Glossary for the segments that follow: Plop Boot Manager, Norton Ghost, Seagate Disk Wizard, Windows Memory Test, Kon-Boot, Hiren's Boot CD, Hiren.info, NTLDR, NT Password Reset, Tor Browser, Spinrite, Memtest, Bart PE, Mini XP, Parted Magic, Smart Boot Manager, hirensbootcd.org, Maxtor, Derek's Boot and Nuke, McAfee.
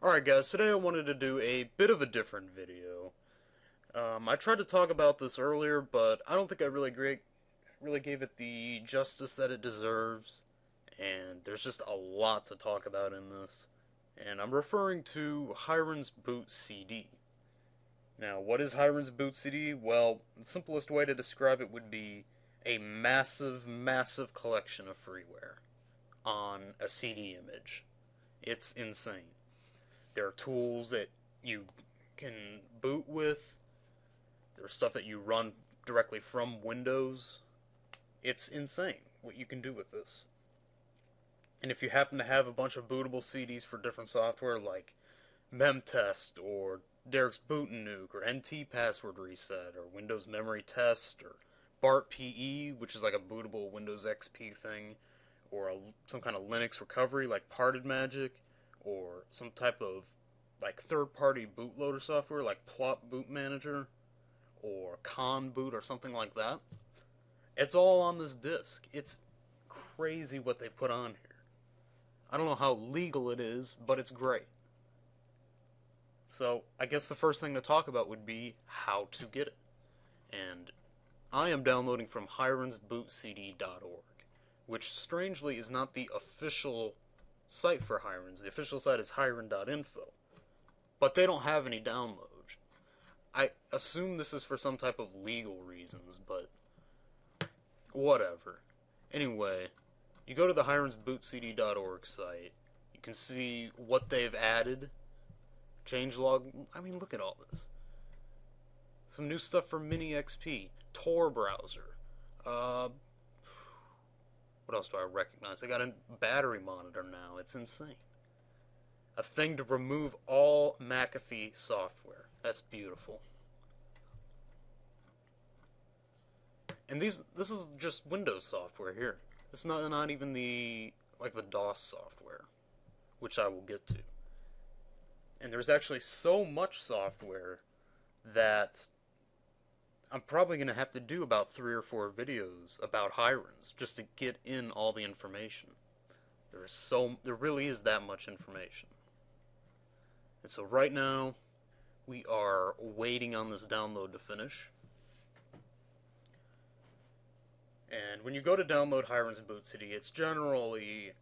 Alright guys, today I wanted to do a bit of a different video. I tried to talk about this earlier, but I don't think I really gave it the justice that it deserves. And there's just a lot to talk about in this. And I'm referring to Hiren's Boot CD. Now, what is Hiren's Boot CD? Well, the simplest way to describe it would be a massive, massive collection of freeware on a CD image. It's insane. There are tools that you can boot with. There's stuff that you run directly from Windows. It's insane what you can do with this. And if you happen to have a bunch of bootable CDs for different software like Memtest or Derek's Boot and Nuke or NT Password Reset or Windows Memory Test or Bart PE, which is like a bootable Windows XP thing, or some kind of Linux recovery like Parted Magic, or some type of like third-party bootloader software like Plop Boot Manager or Kon-Boot or something like that. It's all on this disc. It's crazy what they put on here. I don't know how legal it is, but it's great. So I guess the first thing to talk about would be how to get it. And I am downloading from hirensbootcd.org, which strangely is not the official site for Hiren's. The official site is Hiren.info, but they don't have any downloads. I assume this is for some type of legal reasons, but whatever. Anyway, you go to the hirensbootcd.org site. You can see what they've added. Changelog. I mean, look at all this. Some new stuff for Mini XP, Tor Browser. What else do I recognize? I got a battery monitor now. It's insane. A thing to remove all McAfee software. That's beautiful. And this is just Windows software here. It's not even the DOS software, which I will get to. And there's actually so much software that I'm probably going to have to do about 3 or 4 videos about Hiren's just to get in all the information. There really is that much information. And so right now, we are waiting on this download to finish. And when you go to download Hiren's Boot CD, it's generally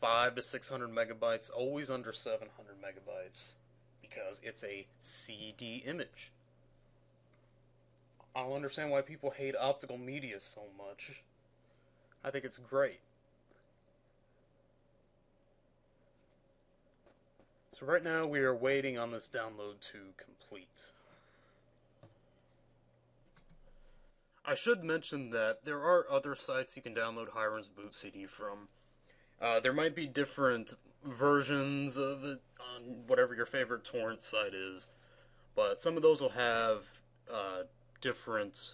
500 to 600 megabytes, always under 700 megabytes, because it's a CD image. I don't understand why people hate optical media so much. I think it's great. So right now we are waiting on this download to complete. I should mention that there are other sites you can download Hiren's Boot CD from. There might be different versions of it on whatever your favorite torrent site is, but some of those will have different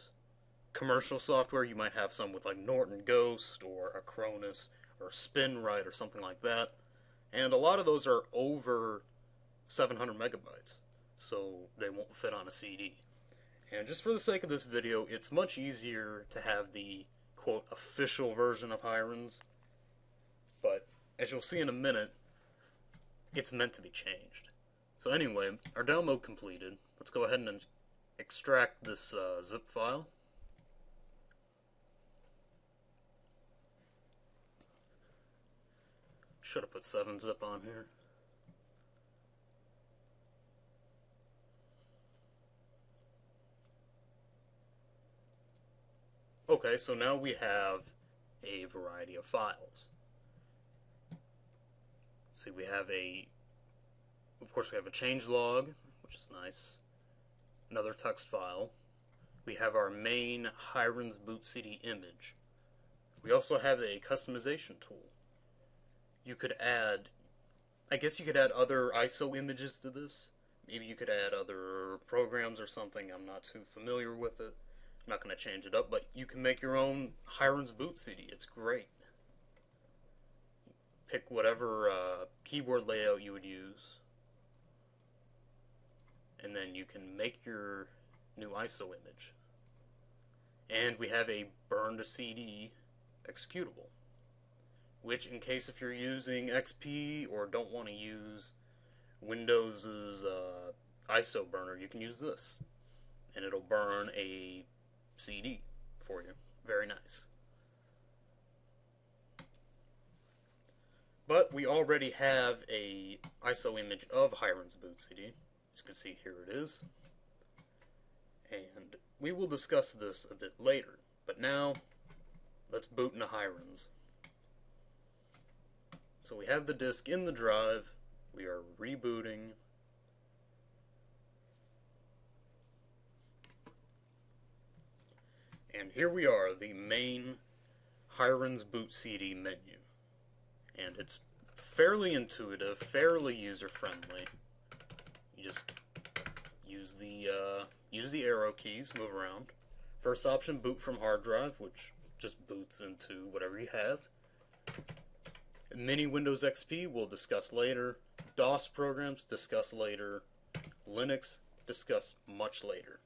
commercial software. You might have some with like Norton Ghost or Acronis or Spinrite or something like that, and a lot of those are over 700 megabytes, so they won't fit on a CD. And just for the sake of this video, it's much easier to have the quote official version of Hiren's, but as you'll see in a minute, it's meant to be changed. So anyway, our download completed. Let's go ahead and extract this zip file. Should have put 7-zip on here. Okay, so now we have a variety of files. See, we have a changelog, which is nice. Another text file. We have our main Hiren's Boot CD image. We also have a customization tool. You could add, I guess you could add other ISO images to this. Maybe you could add other programs or something. I'm not too familiar with it. I'm not going to change it up, but you can make your own Hiren's Boot CD. It's great. Pick whatever keyboard layout you would use, and then you can make your new ISO image. And we have a burn to CD executable, which in case if you're using XP or don't want to use Windows's ISO burner, you can use this, and it'll burn a CD for you. Very nice. But we already have a ISO image of Hiren's Boot CD. As you can see, here it is. And we will discuss this a bit later. But now, let's boot into Hiren's. So we have the disk in the drive. We are rebooting. And here we are, the main Hiren's Boot CD menu. And it's fairly intuitive, fairly user-friendly. You just use the arrow keys, move around. First option, boot from hard drive, which just boots into whatever you have. Mini Windows XP, we'll discuss later. DOS programs, discuss later. Linux, discuss much later.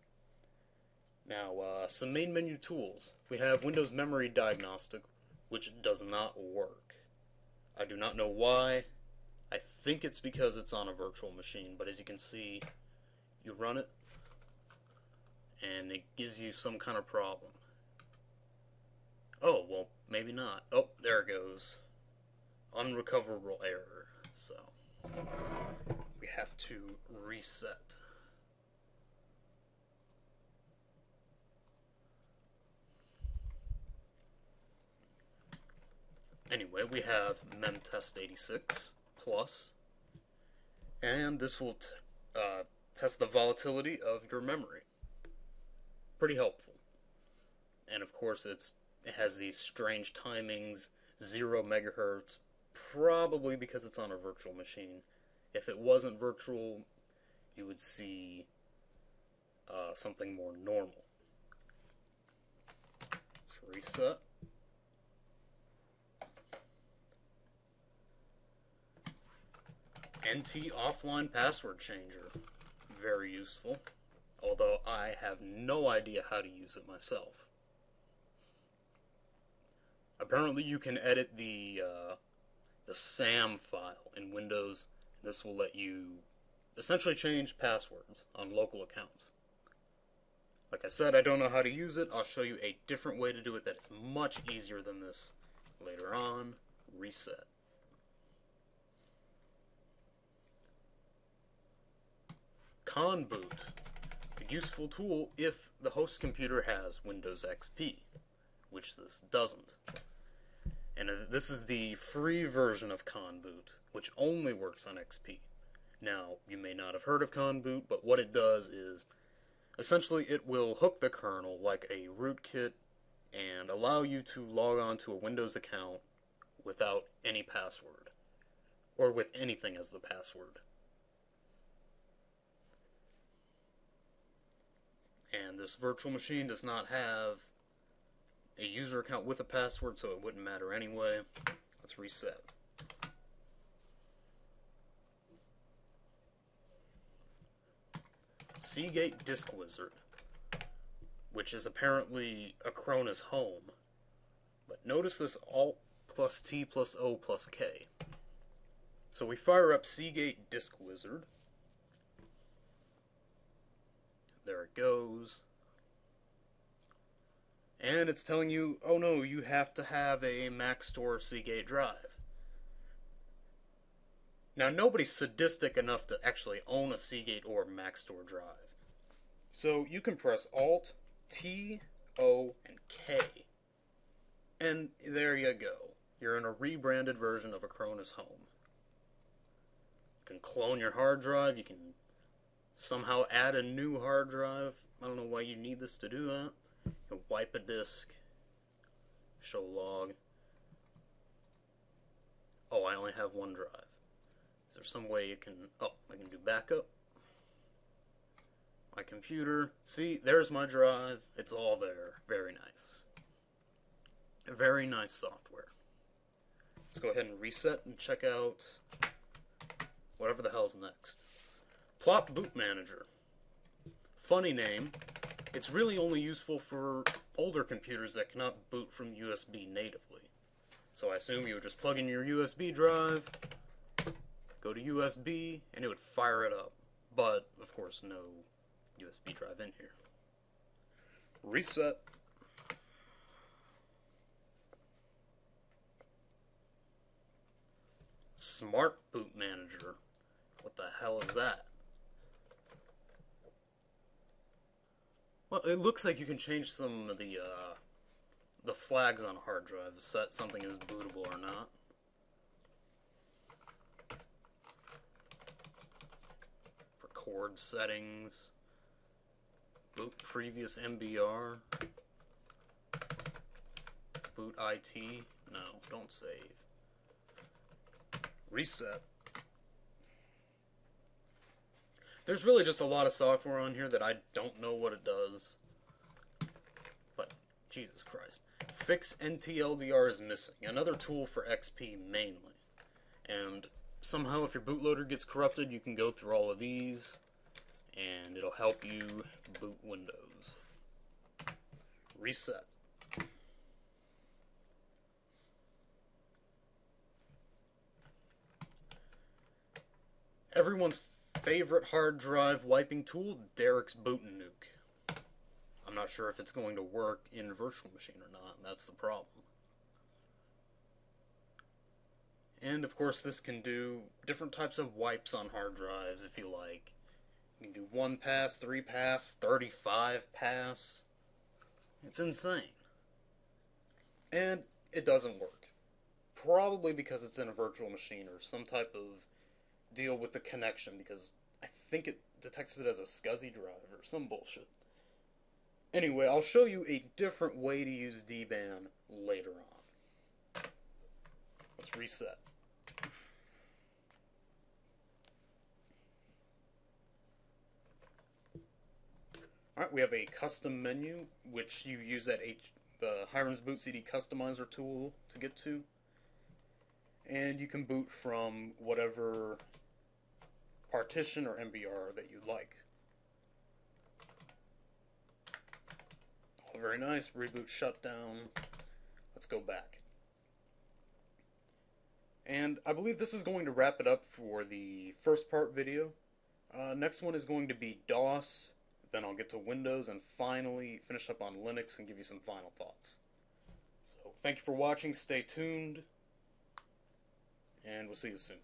Now, some main menu tools. We have Windows Memory Diagnostic, which does not work. I do not know why. I think it's because it's on a virtual machine, but as you can see, you run it, and it gives you some kind of problem. Oh, well, maybe not. Oh, there it goes. Unrecoverable error. So, we have to reset. Anyway, we have Memtest 86 plus, and this will test the volatility of your memory. Pretty helpful. And of course, it has these strange timings, 0 megahertz, probably because it's on a virtual machine. If it wasn't virtual, you would see something more normal. Let's reset. NT offline password changer. Very useful, although I have no idea how to use it myself. Apparently you can edit the SAM file in Windows. This will let you essentially change passwords on local accounts. Like I said, I don't know how to use it. I'll show you a different way to do it that is much easier than this later on. Reset. Kon-Boot, a useful tool if the host computer has Windows XP, which this doesn't. And this is the free version of Kon-Boot, which only works on XP. Now, you may not have heard of Kon-Boot, but what it does is, essentially it will hook the kernel like a rootkit and allow you to log on to a Windows account without any password, or with anything as the password. And this virtual machine does not have a user account with a password, so it wouldn't matter anyway. Let's reset. Seagate Disk Wizard, which is apparently Acronis Home. But notice this Alt plus T plus O plus K. So we fire up Seagate Disk Wizard. There it goes. And it's telling you, oh no, you have to have a Maxtor Seagate drive. Now, nobody's sadistic enough to actually own a Seagate or Maxtor drive. So you can press Alt, T, O, and K. And there you go. You're in a rebranded version of Acronis Home. You can clone your hard drive, you can somehow add a new hard drive. I don't know why you need this to do that. You can wipe a disk. Show log. Oh, I only have one drive. Is there some way you can... Oh, I can do backup. My computer. See, there's my drive. It's all there. Very nice. Very nice software. Let's go ahead and reset and check out whatever the hell's next. Plop Boot Manager. Funny name. It's really only useful for older computers that cannot boot from USB natively. So I assume you would just plug in your USB drive, go to USB, and it would fire it up. But, of course, no USB drive in here. Reset. Smart Boot Manager. What the hell is that? Well, it looks like you can change some of the flags on a hard drive to set something as bootable or not. Record settings. Boot previous MBR. Boot IT. No, don't save. Reset. There's really just a lot of software on here that I don't know what it does. But, Jesus Christ. Fix NTLDR is missing. Another tool for XP mainly. And somehow if your bootloader gets corrupted, you can go through all of these. And it'll help you boot Windows. Reset. Everyone's favorite hard drive wiping tool, Derek's Boot and Nuke. I'm not sure if it's going to work in a virtual machine or not, and that's the problem. And of course this can do different types of wipes on hard drives if you like. You can do 1-pass, 3-pass, 35-pass. It's insane. And it doesn't work. Probably because it's in a virtual machine or some type of deal with the connection, because I think it detects it as a SCSI drive or some bullshit. Anyway, I'll show you a different way to use DBAN later on. Let's reset. Alright, we have a custom menu, which you use that the Hiren's Boot CD customizer tool to get to. And you can boot from whatever partition or MBR that you like. Oh, very nice. Reboot shutdown. Let's go back. And I believe this is going to wrap it up for the first part video. Next one is going to be DOS, then I'll get to Windows, and finally finish up on Linux and give you some final thoughts. So, thank you for watching. Stay tuned, and we'll see you soon.